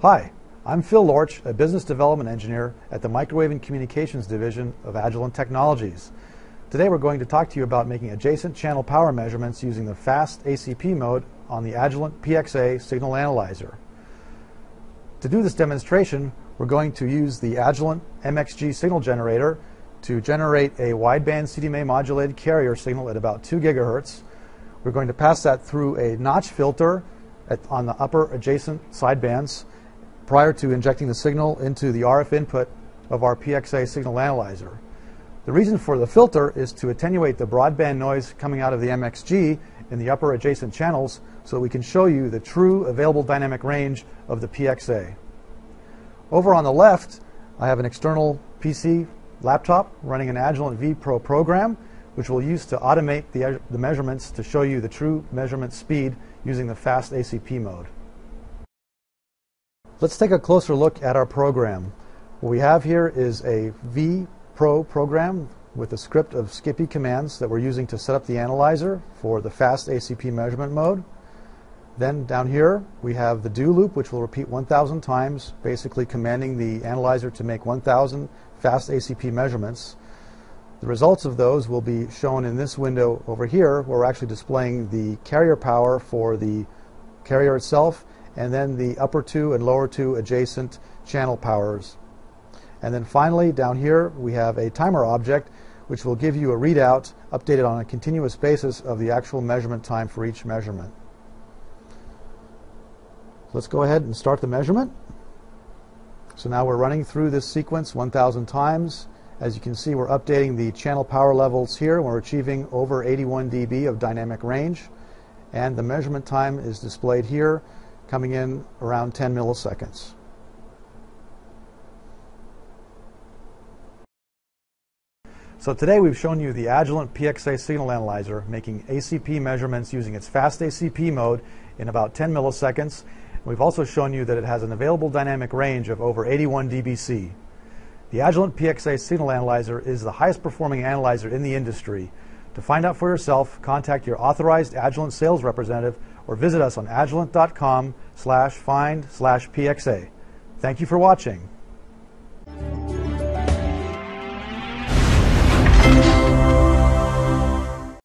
Hi, I'm Phil Lorch, a business development engineer at the Microwave and Communications Division of Agilent Technologies. Today we're going to talk to you about making adjacent channel power measurements using the fast ACP mode on the Agilent PXA signal analyzer. To do this demonstration, we're going to use the Agilent MXG signal generator to generate a wideband CDMA modulated carrier signal at about 2 gigahertz. We're going to pass that through a notch filter on the upper adjacent sidebands prior to injecting the signal into the RF input of our PXA signal analyzer. The reason for the filter is to attenuate the broadband noise coming out of the MXG in the upper adjacent channels so that we can show you the true available dynamic range of the PXA. Over on the left, I have an external PC laptop running an Agilent vPro program, which we'll use to automate the measurements to show you the true measurement speed using the fast ACP mode. Let's take a closer look at our program. What we have here is a vPro program with a script of SCPI commands that we're using to set up the analyzer for the fast ACP measurement mode. Then down here we have the do loop, which will repeat 1,000 times, basically commanding the analyzer to make 1,000 fast ACP measurements. The results of those will be shown in this window over here, where we're actually displaying the carrier power for the carrier itself, and then the upper two and lower two adjacent channel powers. And then finally, down here, we have a timer object, which will give you a readout updated on a continuous basis of the actual measurement time for each measurement. Let's go ahead and start the measurement. So now we're running through this sequence 1,000 times. As you can see, we're updating the channel power levels here. We're achieving over 81 dB of dynamic range, and the measurement time is displayed here, coming in around 10 milliseconds. So today we've shown you the Agilent PXA signal analyzer making ACP measurements using its fast ACP mode in about 10 milliseconds. We've also shown you that it has an available dynamic range of over 81 dBc. The Agilent PXA signal analyzer is the highest performing analyzer in the industry. To find out for yourself, contact your authorized Agilent sales representative or visit us on agilent.com/find/PXA. Thank you for watching.